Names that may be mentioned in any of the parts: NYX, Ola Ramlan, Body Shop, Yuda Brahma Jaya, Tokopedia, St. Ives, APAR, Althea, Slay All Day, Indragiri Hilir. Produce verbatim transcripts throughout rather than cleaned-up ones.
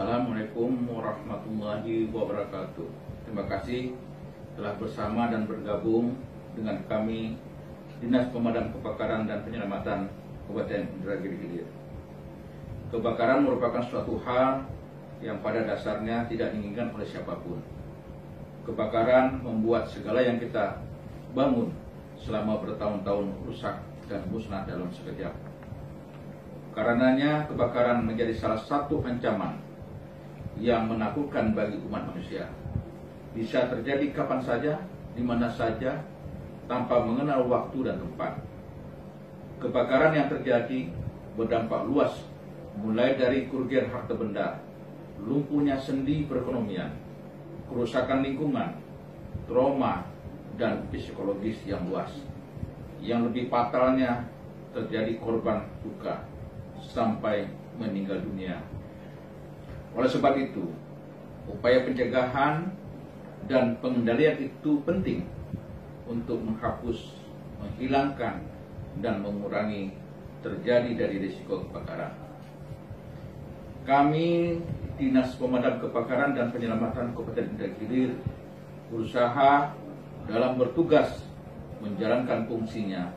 Assalamualaikum warahmatullahi wabarakatuh. Terima kasih telah bersama dan bergabung dengan kami Dinas Pemadam Kebakaran dan Penyelamatan Kabupaten Indragiri Hilir. Kebakaran merupakan suatu hal yang pada dasarnya tidak diinginkan oleh siapapun. Kebakaran membuat segala yang kita bangun selama bertahun-tahun rusak dan musnah dalam sekejap. Karenanya kebakaran menjadi salah satu ancaman yang menakutkan bagi umat manusia. Bisa terjadi kapan saja, di mana saja, tanpa mengenal waktu dan tempat. Kebakaran yang terjadi berdampak luas, mulai dari kerugian harta benda, lumpuhnya sendi perekonomian, kerusakan lingkungan, trauma, dan psikologis yang luas. Yang lebih fatalnya terjadi korban luka sampai meninggal dunia. Oleh sebab itu, upaya pencegahan dan pengendalian itu penting untuk menghapus, menghilangkan, dan mengurangi terjadi dari risiko kebakaran. Kami Dinas Pemadam Kebakaran dan Penyelamatan Kabupaten Indragiri Hilir berusaha dalam bertugas menjalankan fungsinya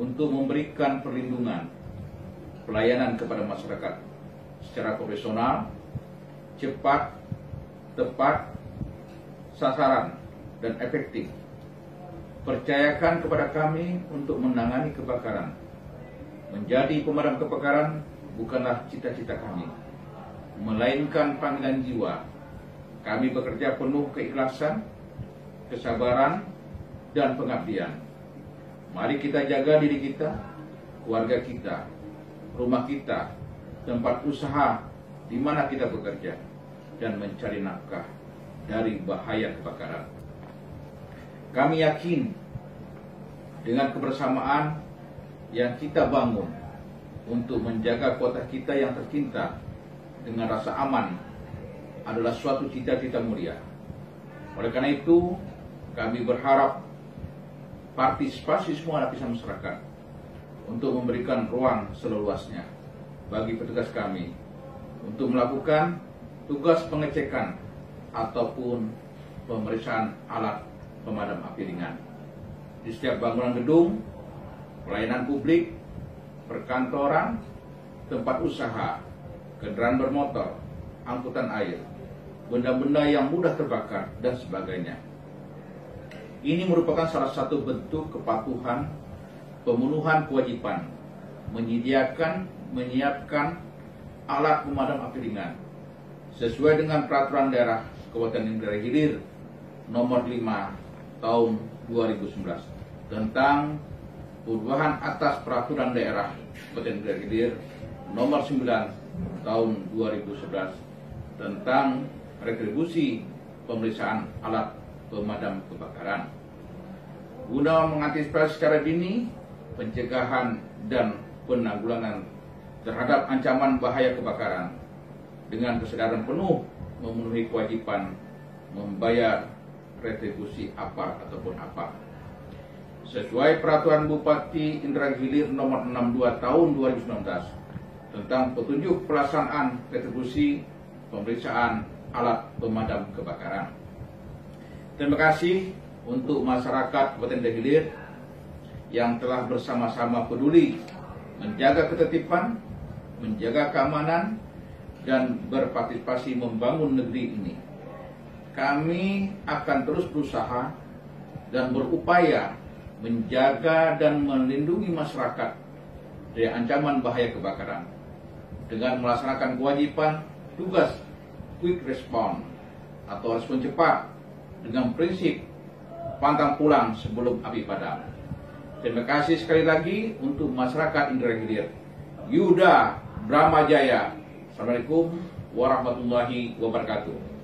untuk memberikan perlindungan, pelayanan kepada masyarakat secara profesional, cepat, tepat, sasaran, dan efektif. Percayakan kepada kami untuk menangani kebakaran. Menjadi pemadam kebakaran bukanlah cita-cita kami, melainkan panggilan jiwa. Kami bekerja penuh keikhlasan, kesabaran, dan pengabdian. Mari kita jaga diri kita, keluarga kita, rumah kita, tempat usaha di mana kita bekerja, dan mencari nafkah dari bahaya kebakaran. Kami yakin dengan kebersamaan yang kita bangun untuk menjaga kota kita yang tercinta dengan rasa aman adalah suatu cita-cita mulia. Oleh karena itu, kami berharap partisipasi semua lapisan masyarakat untuk memberikan ruang seluasnya bagi petugas kami untuk melakukan tugas pengecekan ataupun pemeriksaan alat pemadam api ringan di setiap bangunan gedung, pelayanan publik, perkantoran, tempat usaha, kendaraan bermotor, angkutan air, benda-benda yang mudah terbakar, dan sebagainya. Ini merupakan salah satu bentuk kepatuhan, pemenuhan kewajiban, menyediakan, menyiapkan alat pemadam api ringan sesuai dengan Peraturan Daerah Kabupaten Indragiri Hilir Nomor lima Tahun dua ribu sembilan belas tentang perubahan atas Peraturan Daerah Kabupaten Indragiri Hilir Nomor sembilan Tahun dua ribu sebelas tentang retribusi pemeriksaan alat pemadam kebakaran. Guna mengantisipasi secara dini, pencegahan dan penanggulangan terhadap ancaman bahaya kebakaran, dengan kesadaran penuh memenuhi kewajiban membayar retribusi APAR ataupun APAR sesuai Peraturan Bupati Indragiri Hilir Nomor enam puluh dua Tahun dua ribu sembilan belas tentang petunjuk pelaksanaan retribusi pemeriksaan alat pemadam kebakaran. Terima kasih untuk masyarakat Kabupaten Indragiri Hilir yang telah bersama-sama peduli menjaga ketertiban, menjaga keamanan, dan berpartisipasi membangun negeri ini. Kami akan terus berusaha dan berupaya menjaga dan melindungi masyarakat dari ancaman bahaya kebakaran dengan melaksanakan kewajiban tugas quick response atau respon cepat dengan prinsip pantang pulang sebelum api padam. Terima kasih sekali lagi untuk masyarakat Indragiri Hilir. Yuda Brahma Jaya. Assalamualaikum warahmatullahi wabarakatuh.